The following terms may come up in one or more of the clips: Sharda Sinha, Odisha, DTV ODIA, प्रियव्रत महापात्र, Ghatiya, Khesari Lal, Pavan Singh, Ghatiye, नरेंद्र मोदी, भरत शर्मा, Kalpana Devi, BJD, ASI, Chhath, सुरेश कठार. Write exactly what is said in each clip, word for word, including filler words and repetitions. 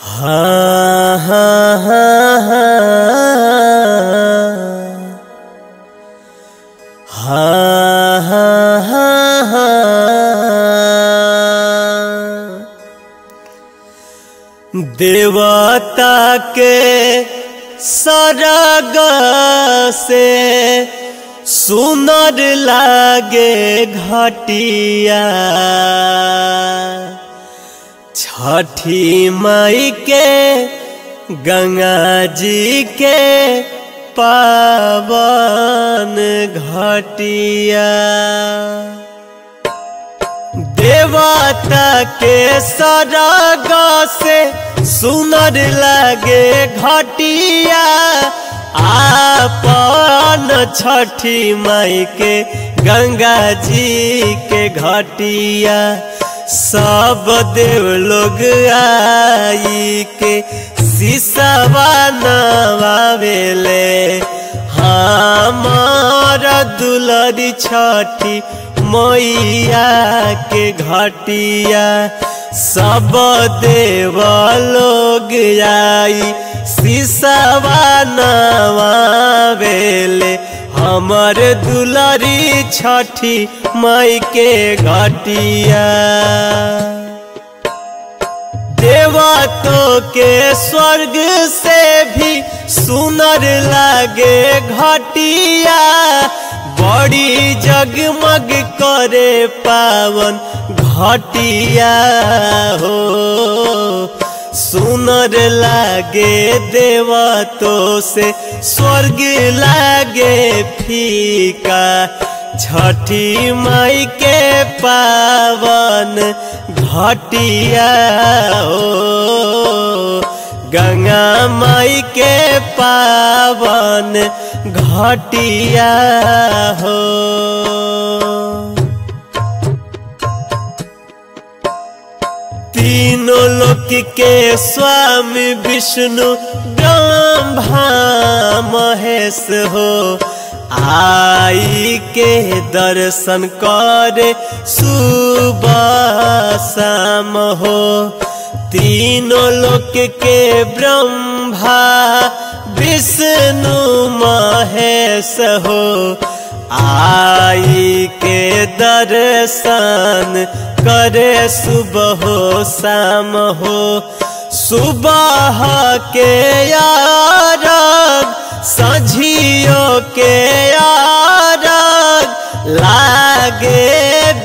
हा हा हा हा हा हा हा देवता के सरग से सुनर लागे घटिया छठी मई के गंगा जी के पावन घटिया देवता के सरग से सुनर लागे घटिया आपन छठी मई के गंगा जी के घटिया सब देव लोग आई के सिसवा नवावेले हमारा दुलरी छठी मैया के घटिया सब देव लोग आई सिसवा नवावेले हमार दुलारी छठी माई के घटिया देवतों के स्वर्ग से भी सुनर लागे घटिया बड़ी जगमग करे पावन घटिया हो सुनर लागे देवतों से स्वर्ग लागे फीका छठी माई के पावन घटिया हो गंगा माई के पावन घटिया हो तीनों लोक के स्वामी विष्णु ब्रह्मा महेश हो आई के दर्शन करे सुबह शाम हो तीनों लोक के ब्रह्मा विष्णु महेश हो आई के दर्शन करे सुबह हो शाम हो सुबह के आरग सांझियो के आरग लागे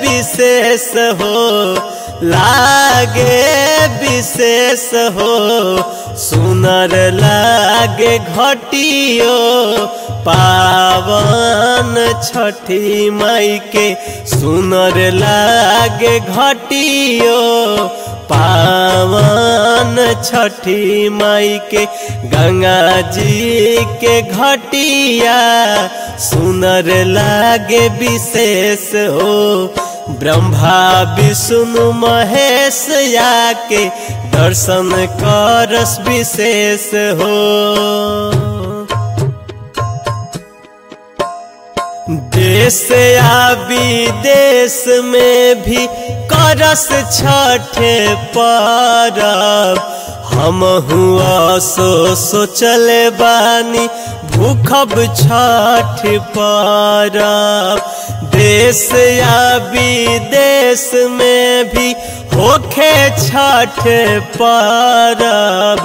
विशेष हो लागे विशेष हो सुनर लागे घटियो पावन छठी माई के सुनर लागे घटियो पावन छठी माई के गंगा जी के घटिया सुनर लागे विशेष हो ब्रह्मा विष्णु महेश आके दर्शन करस विशेष हो देश या विदेश में भी करस छठे परब हम हुआ सो सोचले बानी भूखब छठ परब देश या विदेश में भी होखे छठ परब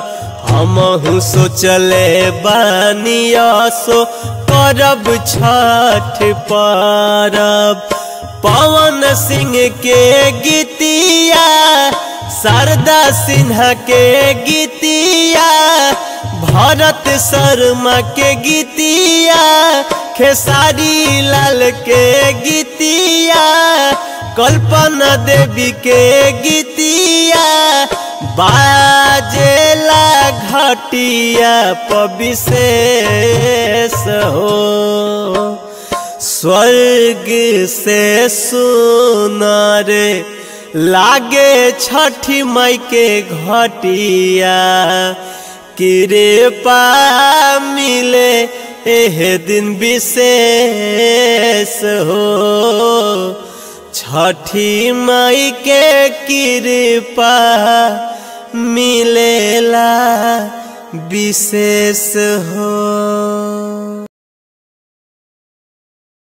हमहु सोचले बानिया सो करब छठ परब पवन सिंह के गीतिया शारदा सिन्हा के गीतिया भरत शर्मा के गीतिया खेसारी लाल के गीतिया कल्पना देवी के गीतिया बाजेला घटिया पविशेष हो स्वर्ग से सुनर लागे छठी माई के घटिया कृपा मिले एह दिन विशेष हो छठी माई के कृपा मिलेला विशेष हो।